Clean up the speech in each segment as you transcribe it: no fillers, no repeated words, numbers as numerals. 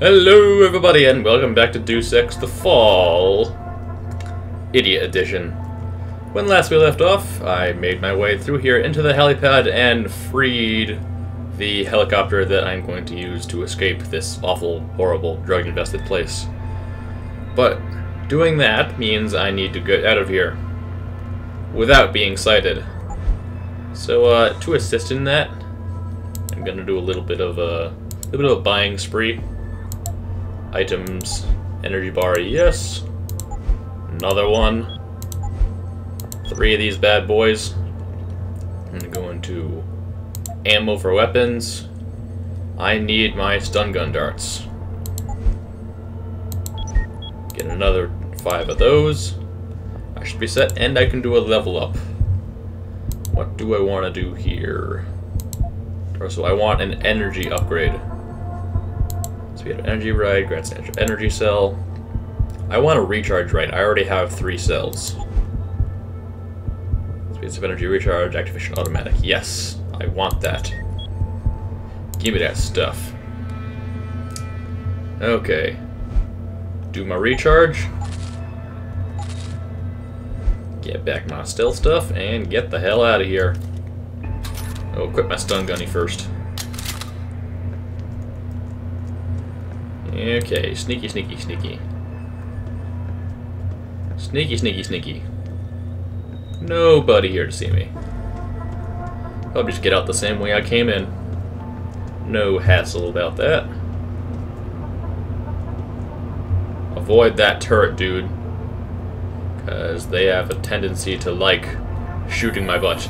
Hello everybody and welcome back to Deus Ex: The Fall, Idiot Edition. When last we left off, I made my way through here into the helipad and freed the helicopter that I'm going to use to escape this awful, horrible, drug-infested place. But doing that means I need to get out of here without being sighted. So to assist in that, I'm going to do a little bit of a buying spree. Items, energy bar, yes. Another one. 3 of these bad boys. I'm gonna go into ammo for weapons. I need my stun gun darts. Get another 5 of those. I should be set, and I can do a level up. What do I want to do here? So I want an energy upgrade. So we have energy ride, grants energy cell. I want a recharge ride. I already have 3 cells. Speeds of energy recharge, activation automatic. Yes, I want that. Give me that stuff. Okay. Do my recharge. Get back my stealth stuff and get the hell out of here. I'll equip my stun gunny first. Okay, sneaky, sneaky, sneaky. Sneaky, sneaky, sneaky. Nobody here to see me. I'll just get out the same way I came in. No hassle about that. Avoid that turret, dude. Because they have a tendency to like shooting my butt.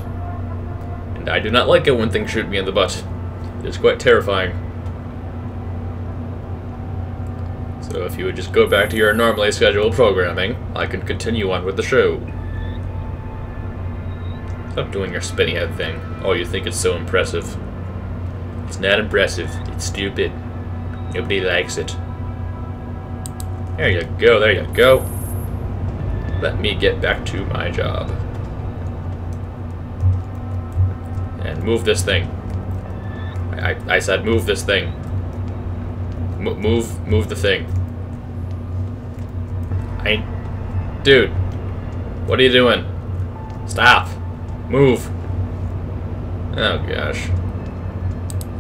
And I do not like it when things shoot me in the butt. It is quite terrifying. So if you would just go back to your normally scheduled programming, I can continue on with the show. Stop doing your spinny head thing. Oh, you think it's so impressive. It's not impressive. It's stupid. Nobody likes it. There you go, there you go. Let me get back to my job. And move this thing. I said move this thing. Move the thing. Dude, what are you doing? Stop. Move. Oh gosh.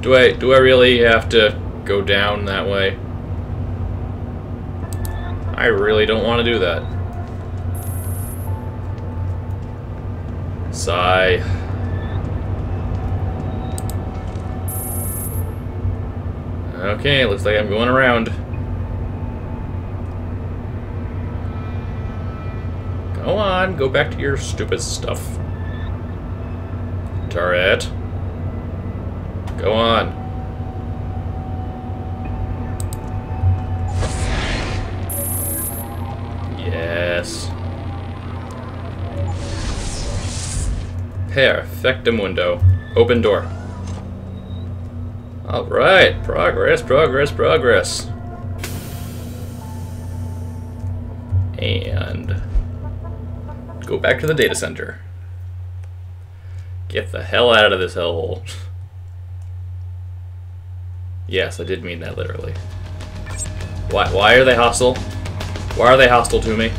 Do I really have to go down that way? I really don't want to do that. Sigh. Okay, looks like I'm going around. Go on, go back to your stupid stuff. Turret. Go on. Yes. Perfectamundo. Open door. Alright, progress, progress, progress. And go back to the data center. Get the hell out of this hellhole. Yes, I did mean that literally. Why are they hostile? Why are they hostile to me?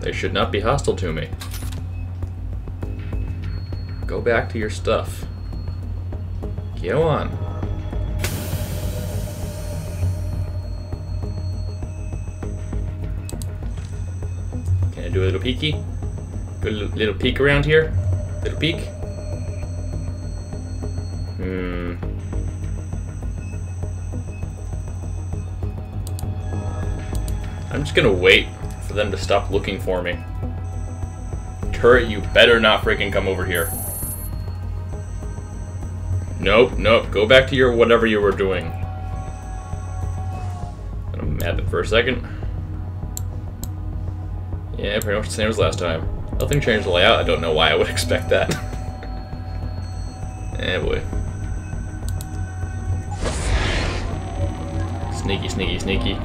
They should not be hostile to me. Go back to your stuff. Go on. Can I do a little peeky? Good little peek around here? Little peek? I'm just gonna wait for them to stop looking for me. Turret, you better not freaking come over here. Nope, nope. Go back to your whatever you were doing. I'm gonna map it for a second. Yeah, pretty much the same as last time. Nothing changed the layout. I don't know why I would expect that. Eh, boy. Sneaky, sneaky, sneaky.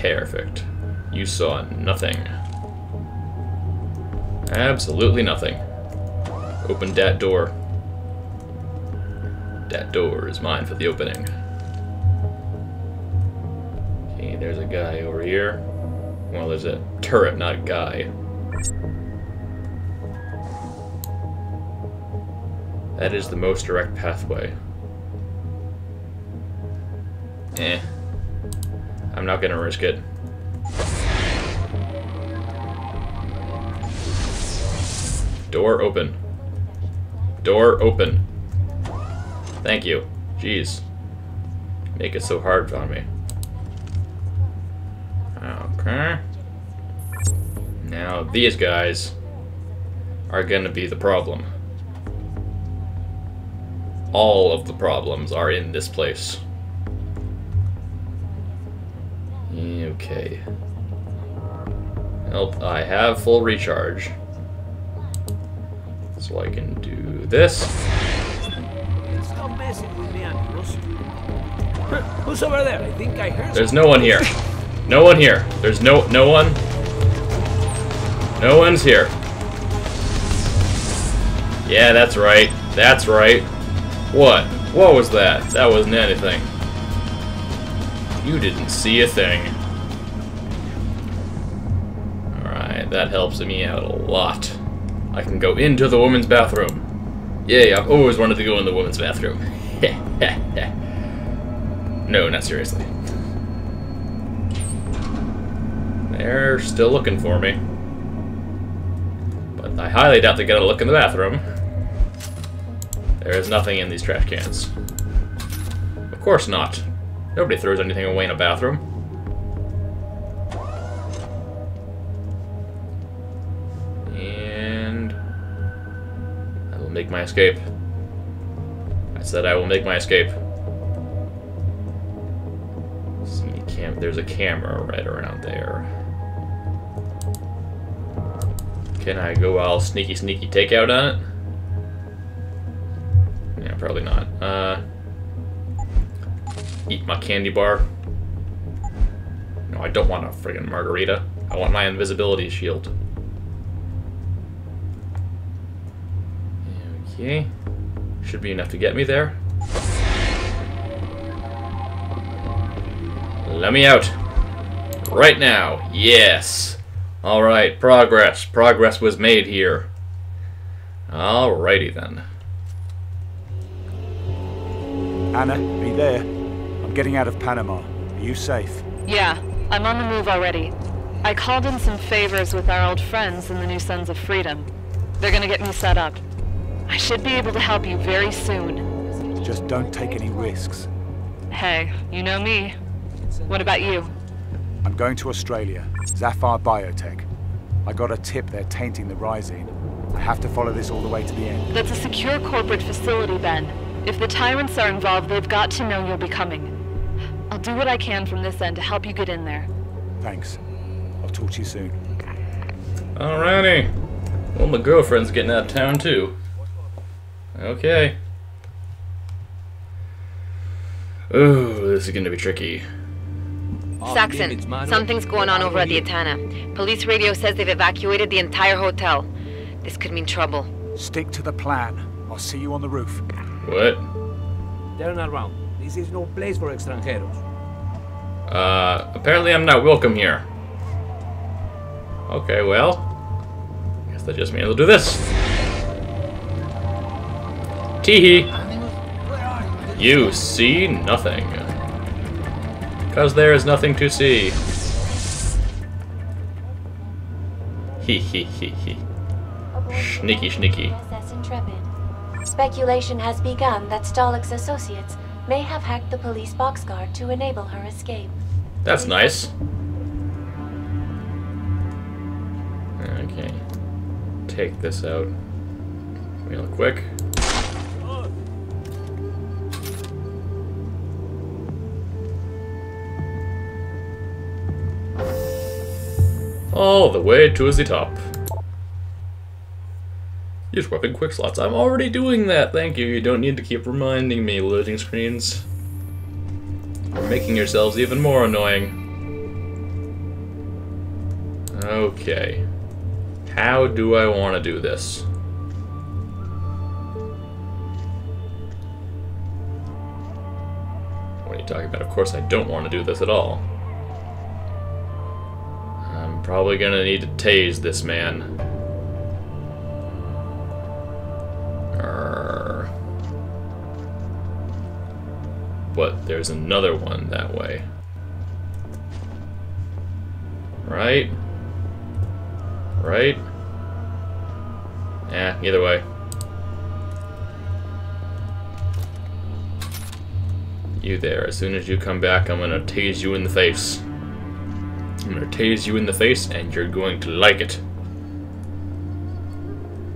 Perfect. You saw nothing. Absolutely nothing. Open dat door. Dat door is mine for the opening. Okay, there's a guy over here. Well, there's a turret, not a guy. That is the most direct pathway. Eh. I'm not gonna risk it. Door open. Door open. Thank you. Jeez. Make it so hard on me. Okay. Now these guys are gonna be the problem. All of the problems are in this place. Okay. Well, I have full recharge. So I can do this. Stop messing with me, animals. Who's over there? I think I heard. There's no one here. No one here. There's no one. No one's here. Yeah, that's right. That's right. What? What was that? That wasn't anything. You didn't see a thing. Alright, that helps me out a lot. I can go into the women's bathroom. Yay, I've always wanted to go in the women's bathroom. No, not seriously. They're still looking for me. But I highly doubt they're gonna look in the bathroom. There is nothing in these trash cans. Of course not. Nobody throws anything away in a bathroom. And I will make my escape. I said I will make my escape. There's a camera right around there. Can I go all sneaky sneaky takeout on it? Yeah, probably not. Eat my candy bar. No, I don't want a friggin' margarita. I want my invisibility shield. Okay. Should be enough to get me there. Let me out. Right now. Yes. Alright, progress. Progress was made here. Alrighty then. Anna, be there. I'm getting out of Panama. Are you safe? Yeah, I'm on the move already. I called in some favors with our old friends in the New Sons of Freedom. They're gonna get me set up. I should be able to help you very soon. Just don't take any risks. Hey, you know me. What about you? I'm going to Australia, Zhafar Biotech. I got a tip they're tainting the Rising. I have to follow this all the way to the end. That's a secure corporate facility, Ben. If the tyrants are involved, they've got to know you'll be coming. I'll do what I can from this end to help you get in there. Thanks. I'll talk to you soon. Alrighty. Well, my girlfriend's getting out of town, too. Okay. Ooh, this is gonna be tricky. Saxon, something's going on over at the Atena. Police radio says they've evacuated the entire hotel. This could mean trouble. Stick to the plan. I'll see you on the roof. What? Turn around. This is no place for extranjeros. Apparently I'm not welcome here. Okay, well. I guess that just means I'll do this. Teehee. You see nothing. Because there is nothing to see. Hee hee hee hee. Sneaky, sneaky. Speculation has begun that Stalik's associates may have hacked the police boxcar to enable her escape. That's nice. Okay. Take this out real quick. All the way to the top. Use weapon quick slots. I'm already doing that. Thank you. You don't need to keep reminding me, loading screens. You're making yourselves even more annoying. Okay. How do I want to do this? What are you talking about? Of course I don't want to do this at all. I'm probably gonna need to tase this man. But there's another one that way. Right? Right? Eh, either way. You there. As soon as you come back, I'm gonna tase you in the face. I'm gonna tase you in the face, and you're going to like it.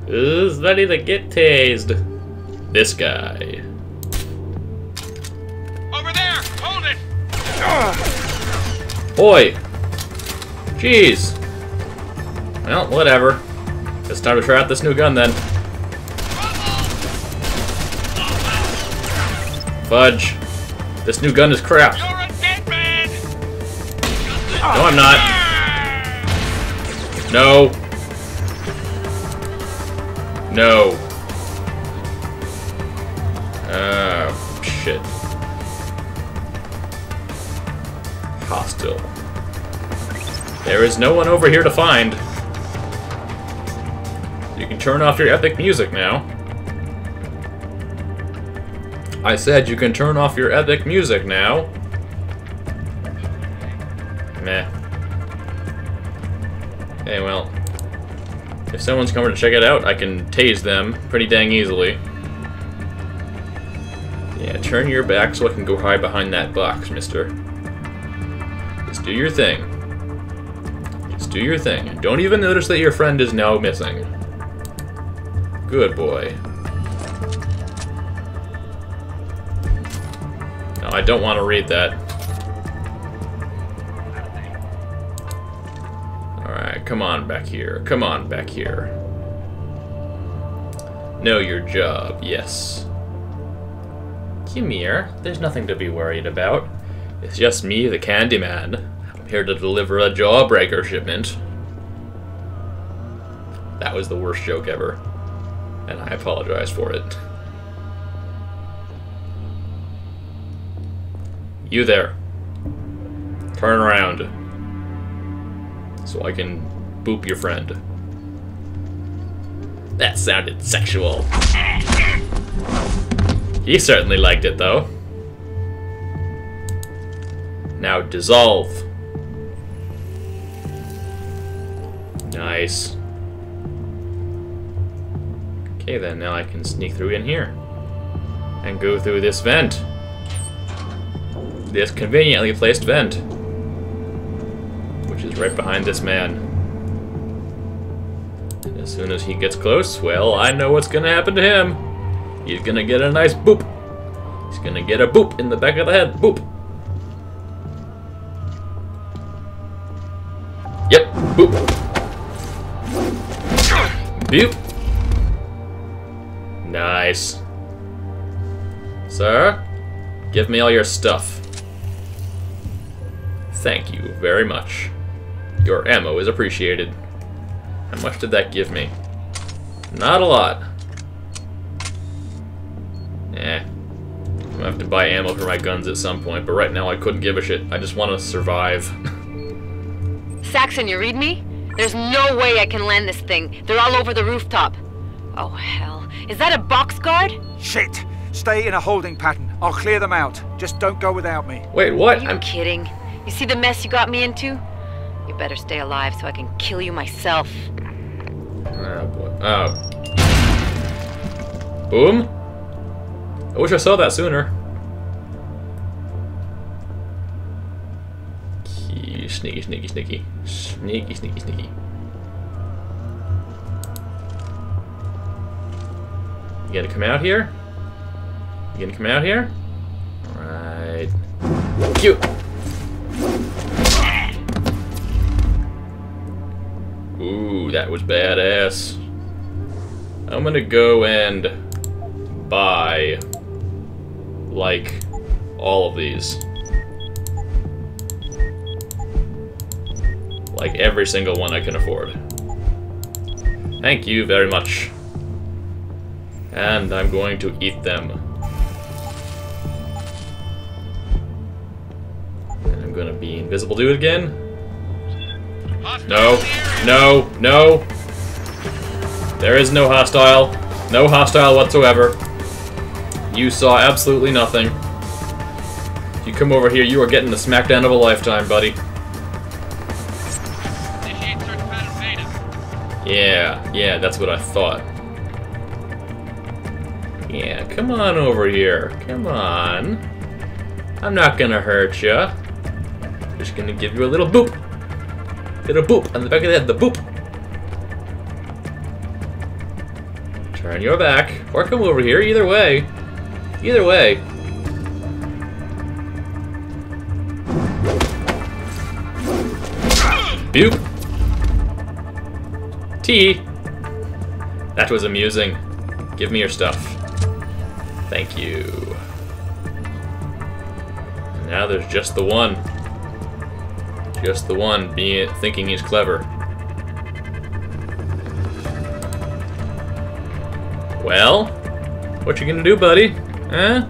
Who's ready to get tased? This guy. Boy! Jeez! Well, whatever. It's time to try out this new gun then. Fudge. This new gun is crap. You're a dead man. No, I'm not. No. No. Oh, shit. Hostile. There is no one over here to find. You can turn off your epic music now. I said you can turn off your epic music now. Meh. Hey, well. If someone's coming to check it out, I can tase them pretty dang easily. Yeah, turn your back so I can go hide behind that box, mister. Just do your thing. Just do your thing. And don't even notice that your friend is now missing. Good boy. No, I don't want to read that. Alright, come on back here. Come on back here. Know your job, yes. Come here. There's nothing to be worried about. It's just me, the Candyman. I'm here to deliver a Jawbreaker shipment. That was the worst joke ever, and I apologize for it. You there. Turn around, so I can boop your friend. That sounded sexual. He certainly liked it, though. Now dissolve. Nice. Okay then, now I can sneak through in here. And go through this vent. This conveniently placed vent. Which is right behind this man. And as soon as he gets close, well, I know what's gonna happen to him. He's gonna get a nice boop. He's gonna get a boop in the back of the head. Boop. Yep, boop. Boop. Nice. Sir, give me all your stuff. Thank you very much. Your ammo is appreciated. How much did that give me? Not a lot. Eh. I'm gonna have to buy ammo for my guns at some point, but right now I couldn't give a shit. I just want to survive. Saxon, you read me? There's no way I can land this thing. They're all over the rooftop. Oh, hell. Is that a box guard? Shit! Stay in a holding pattern. I'll clear them out. Just don't go without me. Wait, what? I'm kidding. You see the mess you got me into? You better stay alive so I can kill you myself. Oh, boy. Oh. Boom? I wish I saw that sooner. Sneaky, sneaky, sneaky. Sneaky, sneaky, sneaky. You gotta come out here? You gonna come out here? Alright. Cute! Ooh, that was badass. I'm gonna go and buy, like, all of these. Like every single one I can afford. Thank you very much. And I'm going to eat them. And I'm gonna be invisible dude again. No, no, no. There is no hostile. No hostile whatsoever. You saw absolutely nothing. If you come over here, you are getting the smackdown of a lifetime, buddy. Yeah, yeah, that's what I thought. Yeah, come on over here. Come on. I'm not gonna hurt you. Just gonna give you a little boop. Little boop on the back of the head, the boop. Turn your back, or come over here, either way. Either way. Boop. T. That was amusing. Give me your stuff. Thank you. Now there's just the one. Just the one thinking he's clever. Well, what you gonna do, buddy? Huh?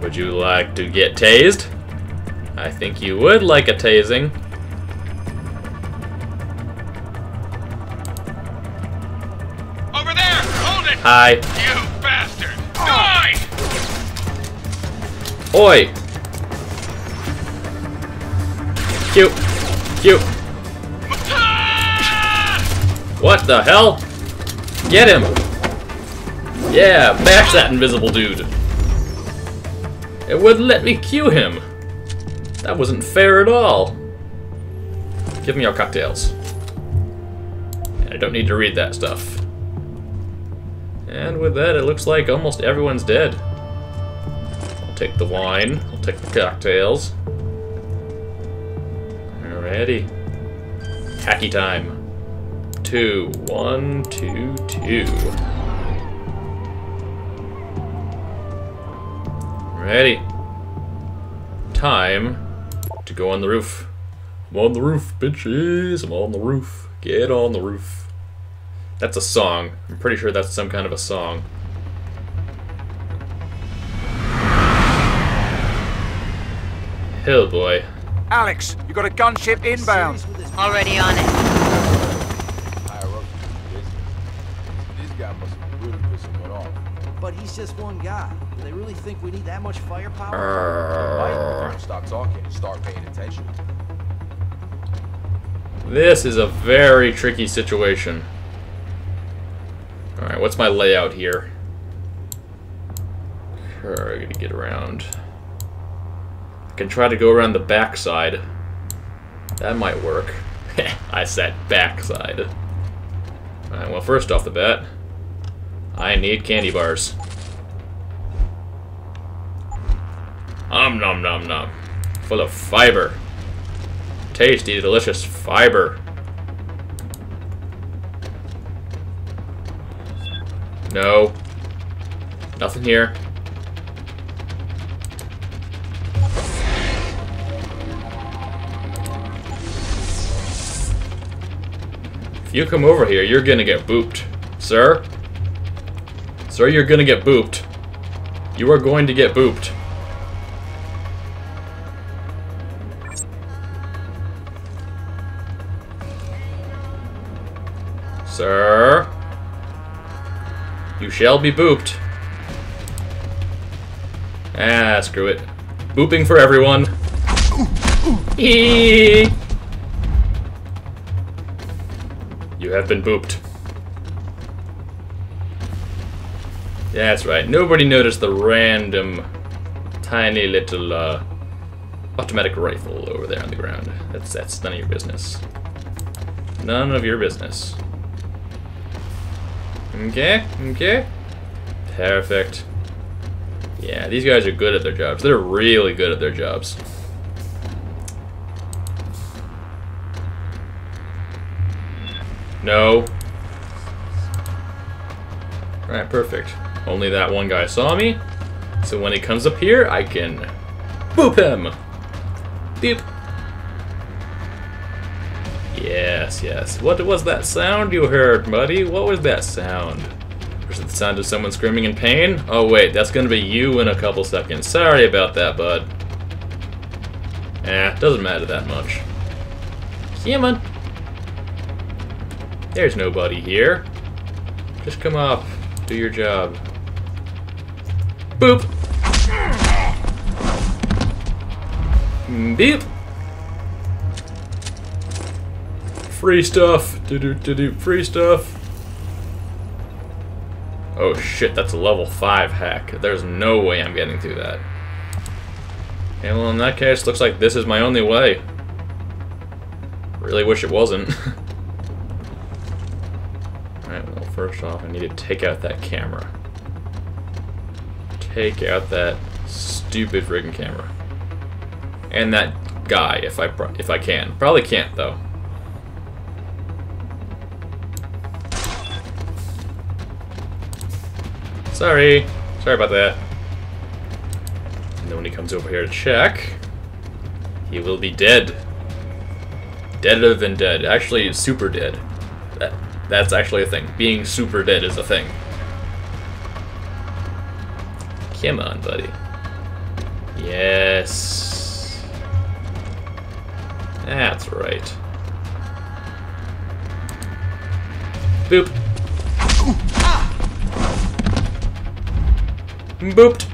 Would you like to get tased? I think you would like a tasing. Over there! Hold it! Hi. You bastard! Die! Oi! Cute. Cute. What the hell? Get him! Yeah, bash that invisible dude. It wouldn't let me cue him. That wasn't fair at all. Give me your cocktails. I don't need to read that stuff. And with that, it looks like almost everyone's dead. I'll take the wine. I'll take the cocktails. Alrighty. Hacky time. 2, 1, 2, 2. Ready. Time to go on the roof. I'm on the roof, bitches. I'm on the roof. Get on the roof. That's a song. I'm pretty sure that's some kind of a song. Hellboy. Alex, you got a gunship inbound. Already on it. This guy must be really pissing it off. But he's just one guy. Do they really think we need that much firepower? Stop talking and start paying attention. This is a very tricky situation. Alright, what's my layout here? Sure, I gotta get around. I can try to go around the backside. That might work. I said backside. Alright, well, first off the bat, I need candy bars. Nom nom nom. Full of fiber. Tasty, delicious fiber. No. Nothing here. If you come over here, you're gonna get booped, sir. Sir, you're gonna get booped. You are going to get booped. Sir, you shall be booped. Ah, screw it. Booping for everyone. Eee. You have been booped. That's right. Nobody noticed the random tiny little automatic rifle over there on the ground. That's none of your business. None of your business. Okay, okay. Perfect. Yeah, these guys are good at their jobs. They're really good at their jobs. No. Alright, perfect. Only that one guy saw me, so when he comes up here, I can boop him! Beep! Yes, yes. What was that sound you heard, buddy? What was that sound? Was it the sound of someone screaming in pain? Oh wait, that's gonna be you in a couple seconds. Sorry about that, bud. Eh, doesn't matter that much. Come on. There's nobody here. Just come up. Do your job. Boop. Beep. Free stuff. Do-do-do-do. Free stuff. Oh shit, that's a level 5 hack. There's no way I'm getting through that. And well, in that case, looks like this is my only way. Really wish it wasn't. Alright, well, first off, I need to take out that camera. Take out that stupid friggin' camera. And that guy, if I can. Probably can't, though. Sorry. Sorry about that. And then when he comes over here to check, he will be dead. Deader than dead. Actually, it's super dead. That's actually a thing. Being super dead is a thing. Come on, buddy. Yes. That's right. Boop. Booped.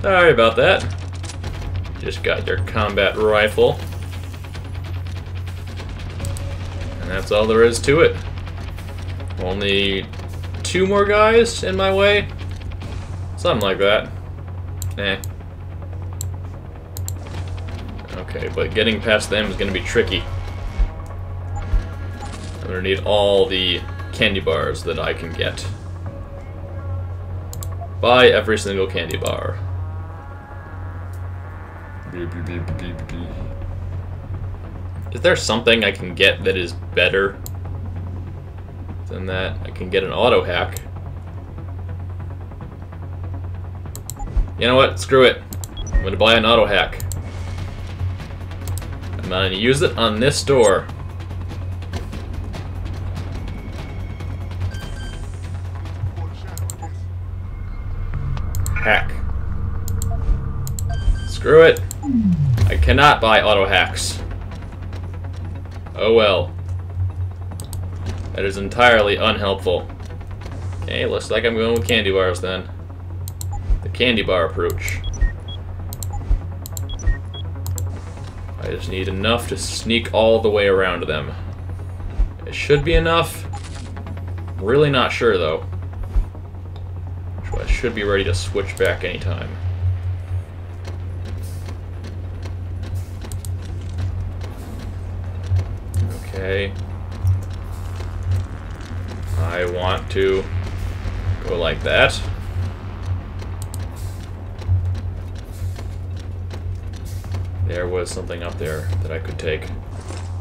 Sorry about that. Just got your combat rifle. And that's all there is to it. Only 2 more guys in my way? Something like that. Eh. Okay, but getting past them is gonna be tricky. I'm gonna need all the candy bars that I can get. Buy every single candy bar. Is there something I can get that is better than that? I can get an auto hack. You know what? Screw it. I'm gonna buy an auto hack. I'm gonna use it on this door. Hack. Screw it. I cannot buy auto hacks. Oh well. That is entirely unhelpful. Okay, looks like I'm going with candy bars then. The candy bar approach. I just need enough to sneak all the way around them. It should be enough. I'm really not sure though. I should be ready to switch back anytime. Okay. I want to go like that. There was something up there that I could take.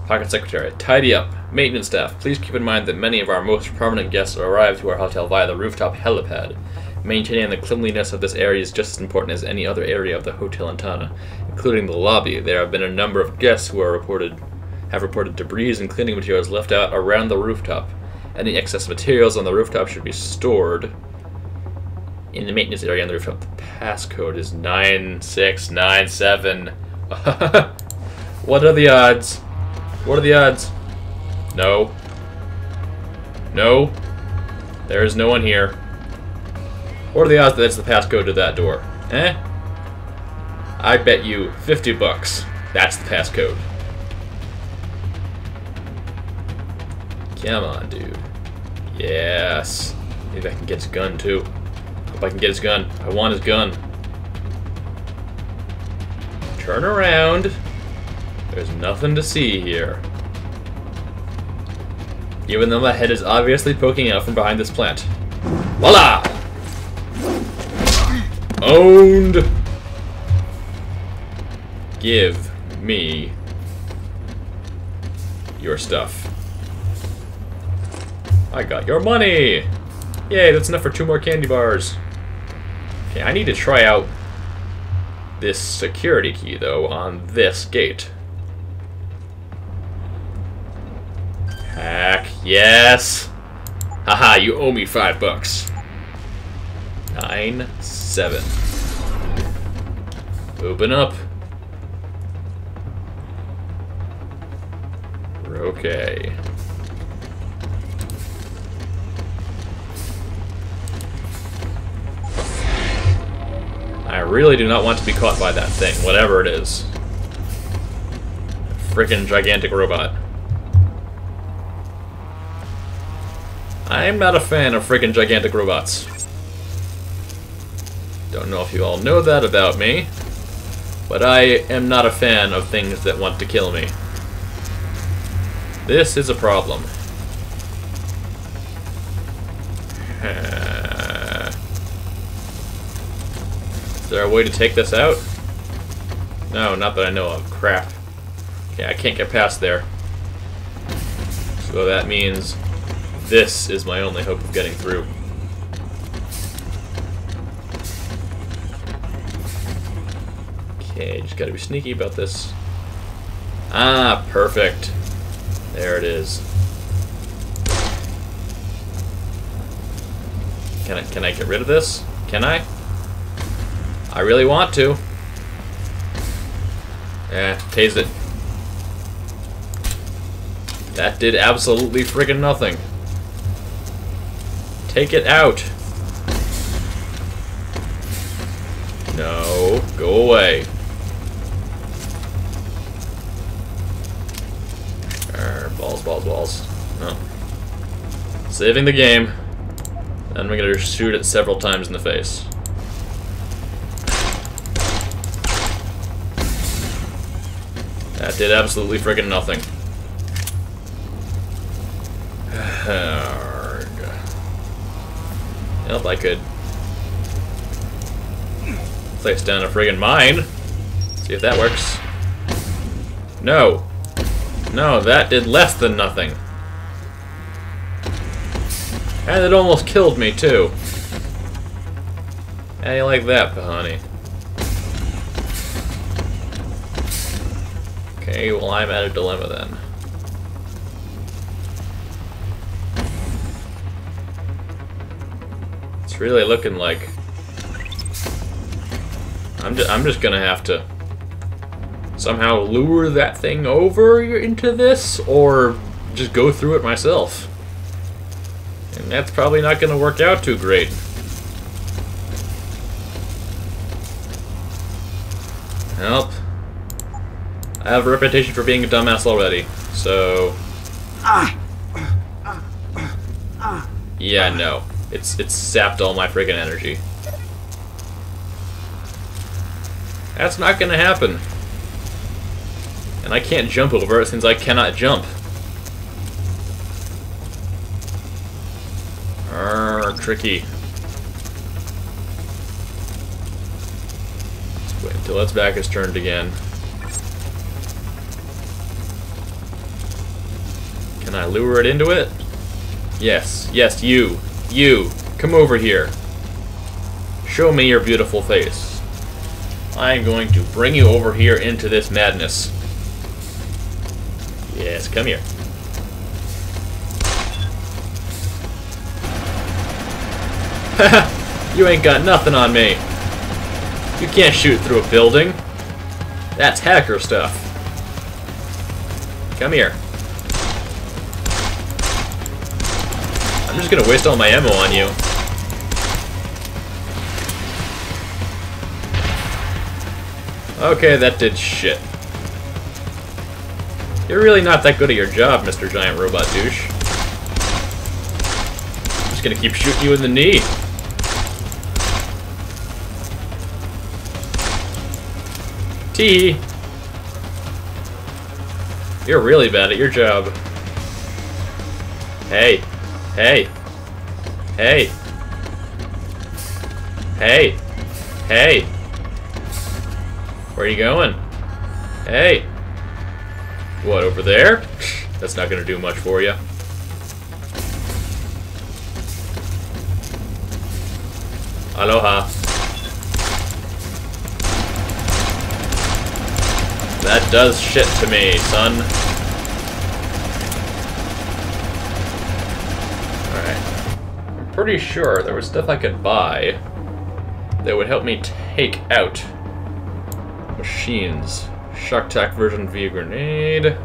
Pocket Secretary, tidy up. Maintenance staff, please keep in mind that many of our most prominent guests arrive to our hotel via the rooftop helipad. Maintaining the cleanliness of this area is just as important as any other area of the Hotel Atena, including the lobby. There have been a number of guests who have reported debris and cleaning materials left out around the rooftop. Any excess materials on the rooftop should be stored in the maintenance area on the rooftop. The passcode is 9697. What are the odds? What are the odds? No. No. There is no one here. What are the odds that it's the passcode to that door? Eh? I bet you $50 that's the passcode. Come on, dude. Yes. Maybe I can get his gun, too. Hope I can get his gun. I want his gun. Turn around. There's nothing to see here. Even though my head is obviously poking out from behind this plant. Voila! Owned! Give me your stuff. I got your money! Yay, that's enough for 2 more candy bars. Okay, I need to try out this security key, though, on this gate. Yes! Haha, you owe me $5. 9-7. Open up. We're okay. I really do not want to be caught by that thing, whatever it is. Frickin' gigantic robot. I'm not a fan of frickin' gigantic robots. Don't know if you all know that about me, but I am not a fan of things that want to kill me. This is a problem. Is there a way to take this out? No, not that I know of. Crap. Okay, I can't get past there. So that means this is my only hope of getting through. Okay, just gotta be sneaky about this. Ah, perfect. There it is. Can I get rid of this? Can I? I really want to. Eh, tase it. That did absolutely friggin' nothing. Take it out. No, go away. Balls. No. Saving the game. And we're gonna shoot it several times in the face. That did absolutely friggin' nothing. Hard. Nope, I could place down a friggin' mine. See if that works. No. No, that did less than nothing. And it almost killed me, too. How do you like that, honey? Okay, well, I'm at a dilemma then. It's really looking like I'm just gonna have to somehow lure that thing over into this, or just go through it myself. And that's probably not going to work out too great. Help. I have a reputation for being a dumbass already, so... Yeah, no. It's sapped all my friggin' energy. That's not going to happen. And I can't jump over it since I cannot jump. Arrgh, tricky. Let's wait until its back is turned again. Can I lure it into it? Yes, yes, you. You, come over here. Show me your beautiful face. I am going to bring you over here into this madness. Yes, come here. Haha! You ain't got nothing on me! You can't shoot through a building! That's hacker stuff! Come here. I'm just gonna waste all my ammo on you. Okay, that did shit. You're really not that good at your job, Mr. Giant Robot Douche. I'm just gonna keep shooting you in the knee. Tee. You're really bad at your job. Hey. Hey. Hey. Hey. Hey. Where are you going? Hey. What, over there? That's not gonna do much for you. Aloha. That does shit to me, son. pretty sure there was stuff I could buy that would help me take out machines. Shock attack version via grenade.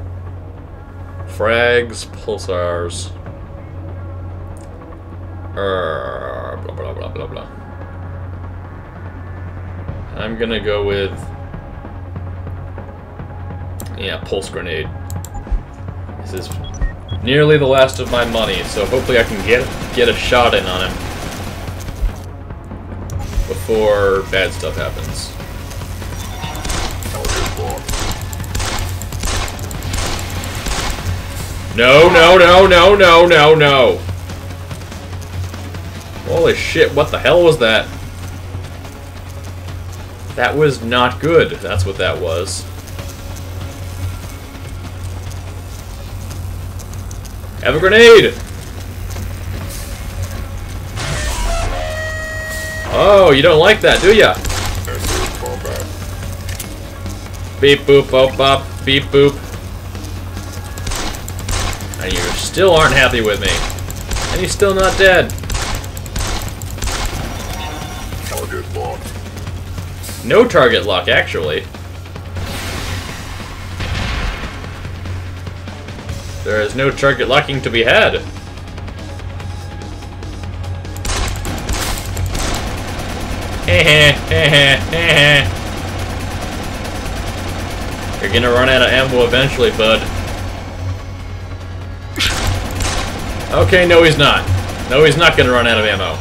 Frags, pulsars. Blah, blah, blah, blah, blah. I'm gonna go with... yeah, pulse grenade. This is nearly the last of my money, so hopefully I can get a shot in on him before bad stuff happens. No, no, no, no, no, no, no! Holy shit, what the hell was that? That was not good, that's what that was. Have a grenade! Oh, you don't like that, do ya? Beep boop bop bop, beep boop. And you still aren't happy with me. And you're still not dead. Target lock. No target lock, actually. There is no target locking to be had. You're gonna run out of ammo eventually, bud. Okay, no he's not. No, he's not gonna run out of ammo.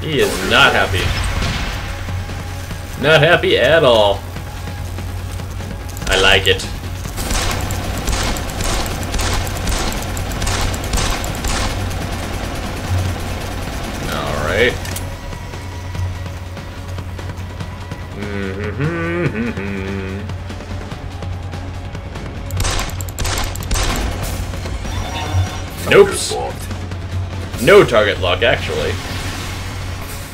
He is not happy. Not happy at all. I like it. Alright. Nope. No target lock, actually.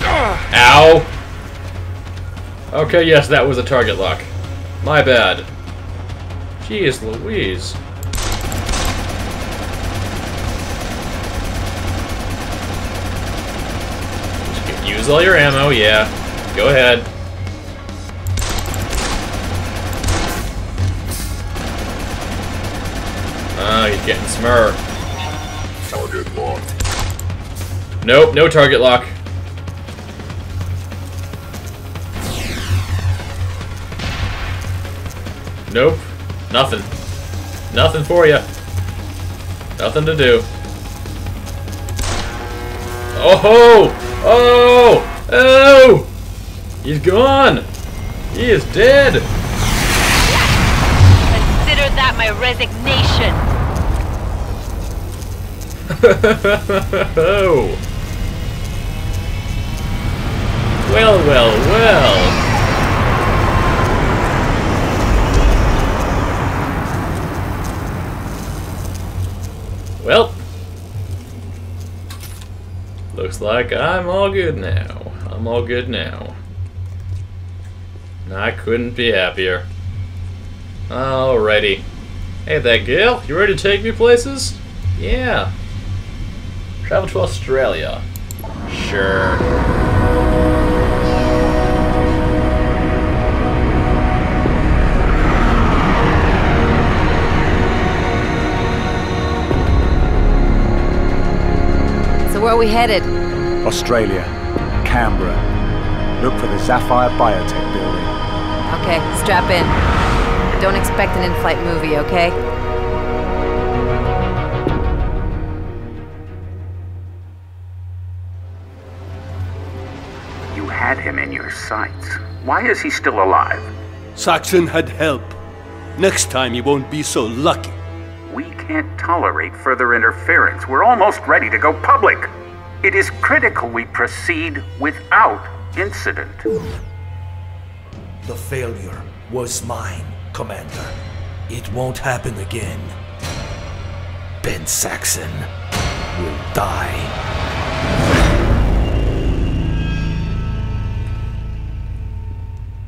Ow! Okay, yes, that was a target lock. My bad. Jeez Louise. Use all your ammo, yeah. Go ahead. Ah, he's getting smart. Target locked. Nope, no target lock. Nope. Nothing. Nothing for you. Nothing to do. Oh ho! Oh! Oh! He's gone! He is dead! Consider that my resignation! Well, well, well! Well, looks like I'm all good now. I'm all good now. I couldn't be happier. Alrighty. Hey there, girl. You ready to take me places? Yeah. Travel to Australia. Sure. Where are we headed? Australia, Canberra. Look for the Sapphire Biotech building. Okay, strap in. I don't expect an in-flight movie, okay? You had him in your sights. Why is he still alive? Saxon had help. Next time he won't be so lucky. We can't tolerate further interference. We're almost ready to go public. It is critical we proceed without incident. The failure was mine, Commander. It won't happen again. Ben Saxon will die.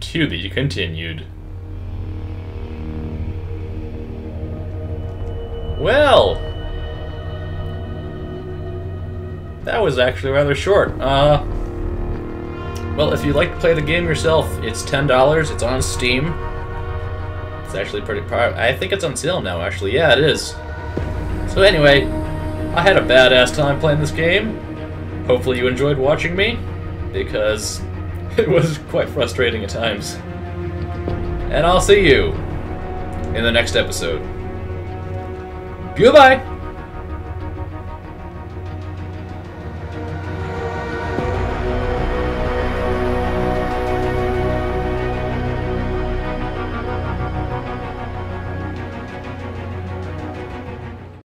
To be continued. Well, that was actually rather short. Well, if you'd like to play the game yourself, it's $10. It's on Steam. It's actually pretty popular. I think it's on sale now, actually. Yeah, it is. So anyway, I had a badass time playing this game. Hopefully you enjoyed watching me, because it was quite frustrating at times. And I'll see you in the next episode. Goodbye!